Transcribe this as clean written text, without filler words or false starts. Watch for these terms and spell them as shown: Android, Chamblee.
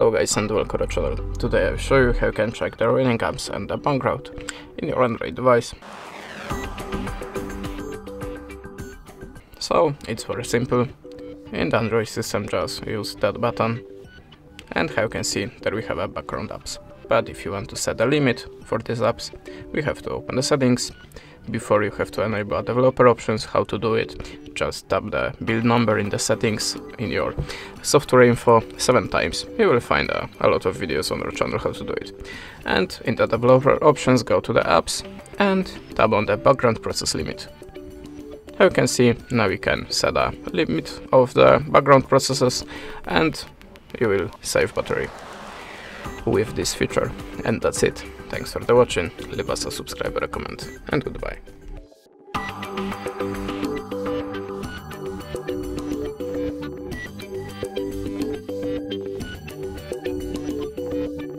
Hello guys and welcome to the channel. Today I will show you how you can check the running apps and the background in your Android device. So it's very simple. In the Android system just use that button and how you can see that we have a background apps. But if you want to set a limit for these apps, we have to open the settings. Before you have to enable developer options, how to do it, just tap the build number in the settings in your software info 7 times. You will find a lot of videos on our channel how to do it. And in the developer options, go to the apps and tap on the background process limit. As you can see, now we can set a limit of the background processes and you will save battery with this feature. And that's it. Thanks for the watching, leave us a subscribe or a comment, and goodbye.